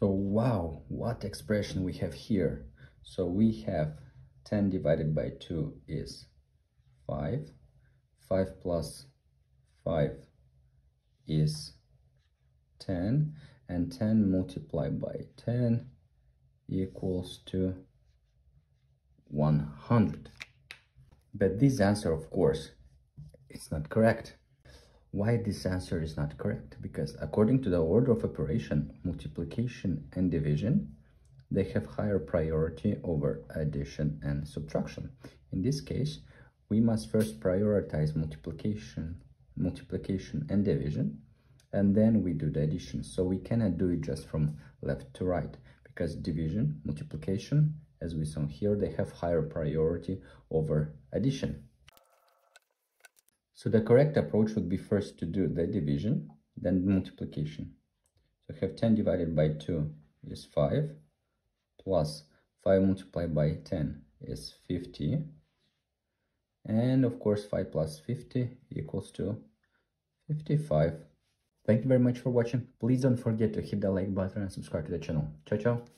So wow, what expression we have here. So we have 10 divided by 2 is 5. 5 plus 5 is 10. And 10 multiplied by 10 equals to 100. But this answer, of course, it's not correct. Why this answer is not correct? Because according to the order of operation, multiplication and division, they have higher priority over addition and subtraction. In this case, we must first prioritize multiplication and division, and then we do the addition. So we cannot do it just from left to right, because division, multiplication, as we saw here, they have higher priority over addition. So the correct approach would be first to do the division, then multiplication. So we have 10 divided by 2 is 5, plus 5 multiplied by 10 is 50. And of course, 5 plus 50 equals to 55. Thank you very much for watching. Please don't forget to hit the like button and subscribe to the channel. Ciao, ciao.